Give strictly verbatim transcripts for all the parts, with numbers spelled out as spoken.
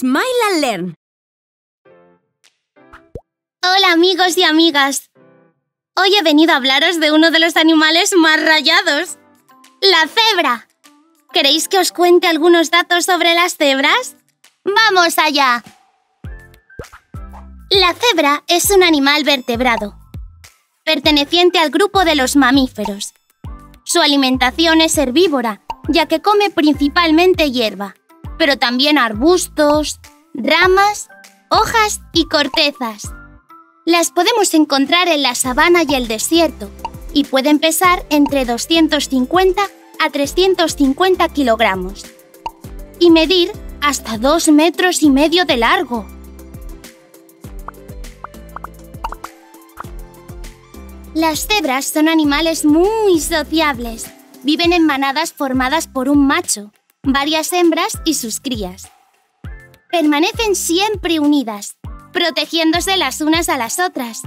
Smile and Learn. Hola amigos y amigas. Hoy he venido a hablaros de uno de los animales más rayados, la cebra. ¿Queréis que os cuente algunos datos sobre las cebras? ¡Vamos allá! La cebra es un animal vertebrado, perteneciente al grupo de los mamíferos. Su alimentación es herbívora, ya que come principalmente hierba, pero también arbustos, ramas, hojas y cortezas. Las podemos encontrar en la sabana y el desierto, y pueden pesar entre doscientos cincuenta a trescientos cincuenta kilogramos, y medir hasta dos metros y medio de largo. Las cebras son animales muy sociables. Viven en manadas formadas por un macho, varias hembras y sus crías. Permanecen siempre unidas, protegiéndose las unas a las otras.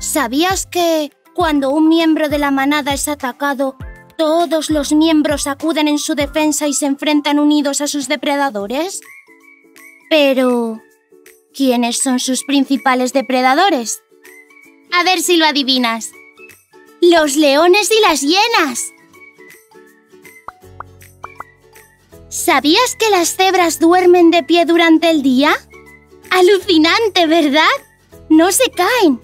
¿Sabías que cuando un miembro de la manada es atacado, todos los miembros acuden en su defensa y se enfrentan unidos a sus depredadores? Pero, ¿quiénes son sus principales depredadores? A ver si lo adivinas. ¡Los leones y las hienas! ¿Sabías que las cebras duermen de pie durante el día? ¡Alucinante, ¿verdad? ¡No se caen!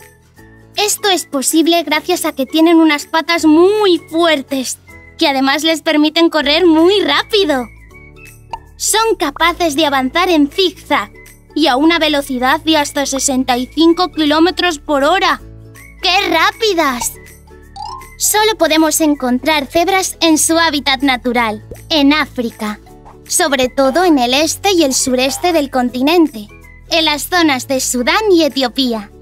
Esto es posible gracias a que tienen unas patas muy fuertes, que además les permiten correr muy rápido. Son capaces de avanzar en zigzag y a una velocidad de hasta sesenta y cinco kilómetros por hora. ¡Qué rápidas! Solo podemos encontrar cebras en su hábitat natural, en África. Sobre todo en el este y el sureste del continente, en las zonas de Sudán y Etiopía.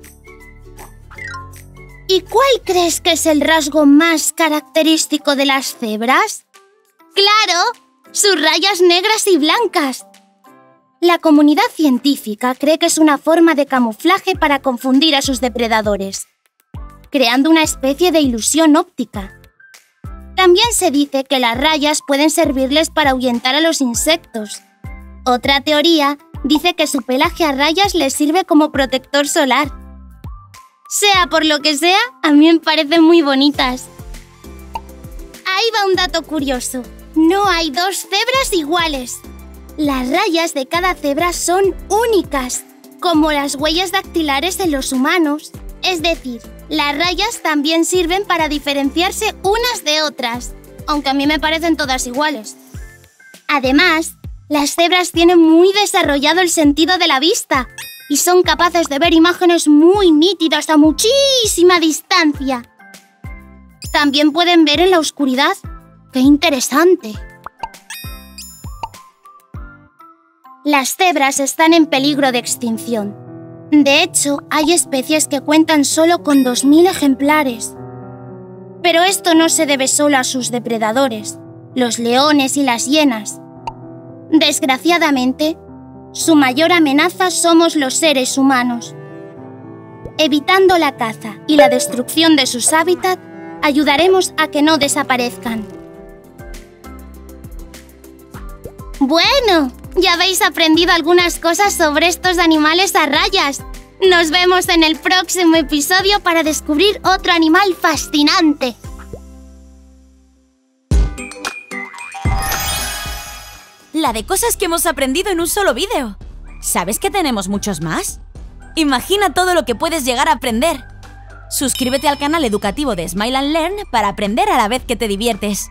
¿Y cuál crees que es el rasgo más característico de las cebras? ¡Claro! ¡Sus rayas negras y blancas! La comunidad científica cree que es una forma de camuflaje para confundir a sus depredadores, creando una especie de ilusión óptica. También se dice que las rayas pueden servirles para ahuyentar a los insectos. Otra teoría dice que su pelaje a rayas les sirve como protector solar. Sea por lo que sea, a mí me parecen muy bonitas. Ahí va un dato curioso. No hay dos cebras iguales. Las rayas de cada cebra son únicas, como las huellas dactilares en los humanos. Es decir, las rayas también sirven para diferenciarse unas de otras, aunque a mí me parecen todas iguales. Además, las cebras tienen muy desarrollado el sentido de la vista y son capaces de ver imágenes muy nítidas a muchísima distancia. También pueden ver en la oscuridad. ¡Qué interesante! Las cebras están en peligro de extinción. De hecho, hay especies que cuentan solo con dos mil ejemplares. Pero esto no se debe solo a sus depredadores, los leones y las hienas. Desgraciadamente, su mayor amenaza somos los seres humanos. Evitando la caza y la destrucción de sus hábitats, ayudaremos a que no desaparezcan. Bueno, ya habéis aprendido algunas cosas sobre estos animales a rayas. Nos vemos en el próximo episodio para descubrir otro animal fascinante. La de cosas que hemos aprendido en un solo vídeo. ¿Sabes que tenemos muchos más? Imagina todo lo que puedes llegar a aprender. Suscríbete al canal educativo de Smile and Learn para aprender a la vez que te diviertes.